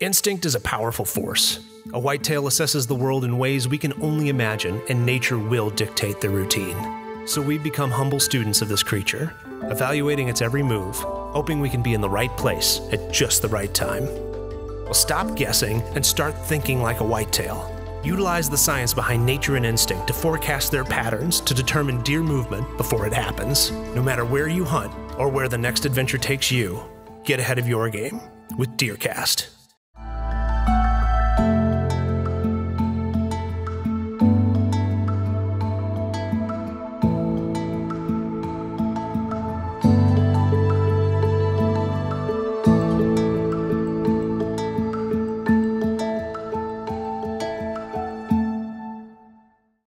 Instinct is a powerful force. A whitetail assesses the world in ways we can only imagine, and nature will dictate the routine. So we become humble students of this creature, evaluating its every move, hoping we can be in the right place at just the right time. Well, stop guessing and start thinking like a whitetail. Utilize the science behind nature and instinct to forecast their patterns to determine deer movement before it happens. No matter where you hunt or where the next adventure takes you, get ahead of your game with DeerCast.